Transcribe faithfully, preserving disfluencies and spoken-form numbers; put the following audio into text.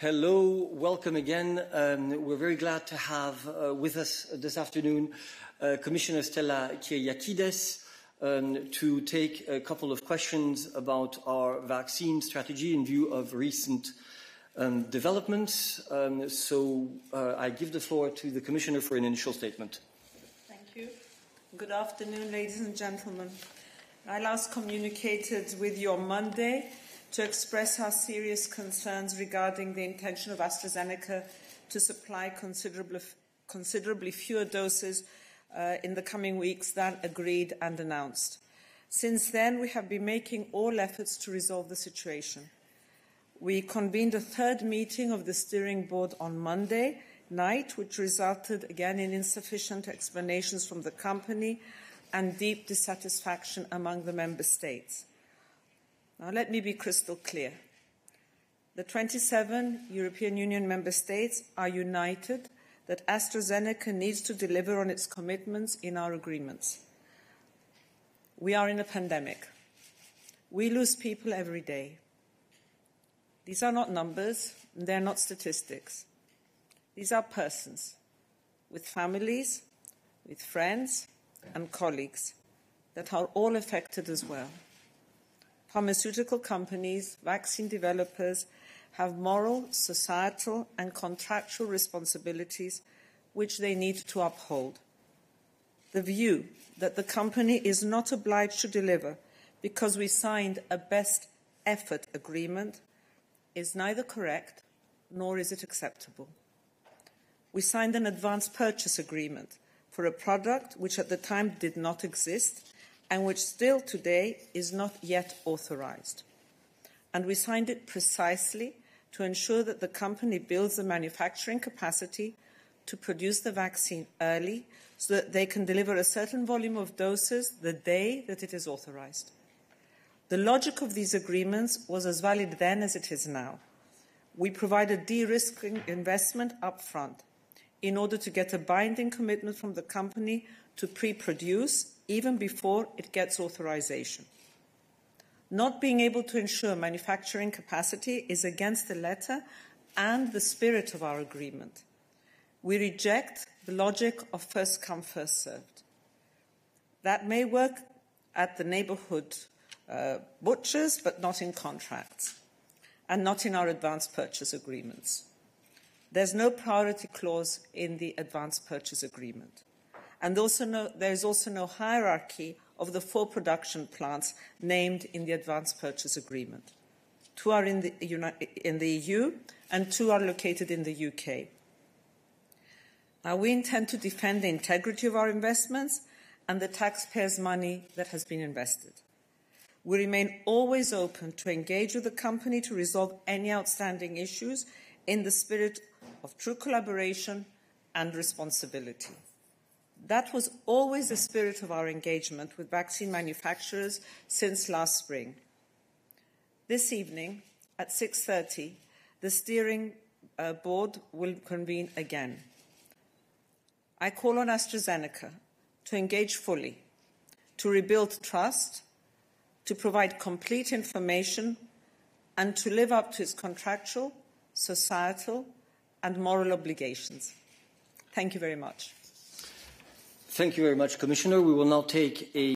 Hello, welcome again. Um, we're very glad to have uh, with us this afternoon uh, Commissioner Stella Kyriakides um, to take a couple of questions about our vaccine strategy in view of recent um, developments. Um, so uh, I give the floor to the Commissioner for an initial statement. Thank you. Good afternoon, ladies and gentlemen. I last communicated with you on Monday to express our serious concerns regarding the intention of AstraZeneca to supply considerably, considerably fewer doses uh, in the coming weeks than agreed and announced. Since then, we have been making all efforts to resolve the situation. We convened a third meeting of the steering board on Monday night, which resulted again in insufficient explanations from the company and deep dissatisfaction among the member states. Now, let me be crystal clear. The twenty-seven European Union member states are united that AstraZeneca needs to deliver on its commitments in our agreements. We are in a pandemic. We lose people every day. These are not numbers, and they're not statistics. These are persons with families, with friends and colleagues that are all affected as well. Pharmaceutical companies, vaccine developers have moral, societal and contractual responsibilities which they need to uphold. The view that the company is not obliged to deliver because we signed a best effort agreement is neither correct nor is it acceptable. We signed an advance purchase agreement for a product which at the time did not exist and which still today is not yet authorized. And we signed it precisely to ensure that the company builds the manufacturing capacity to produce the vaccine early so that they can deliver a certain volume of doses the day that it is authorized. The logic of these agreements was as valid then as it is now. We provided de-risking investment up front in order to get a binding commitment from the company to pre-produce even before it gets authorization. Not being able to ensure manufacturing capacity is against the letter and the spirit of our agreement. We reject the logic of first come, first served. That may work at the neighborhood uh, butchers, but not in contracts and not in our advance purchase agreements. There's no priority clause in the advance purchase agreement. And also no, there is also no hierarchy of the four production plants named in the advance purchase agreement. Two are in the, in the E U and two are located in the U K. Now, we intend to defend the integrity of our investments and the taxpayers' money that has been invested. We remain always open to engage with the company to resolve any outstanding issues in the spirit of true collaboration and responsibility. That was always the spirit of our engagement with vaccine manufacturers since last spring. This evening, at six thirty, the steering uh, board will convene again. I call on AstraZeneca to engage fully, to rebuild trust, to provide complete information, and to live up to its contractual, societal, and moral obligations. Thank you very much. Thank you very much, Commissioner. We will now take a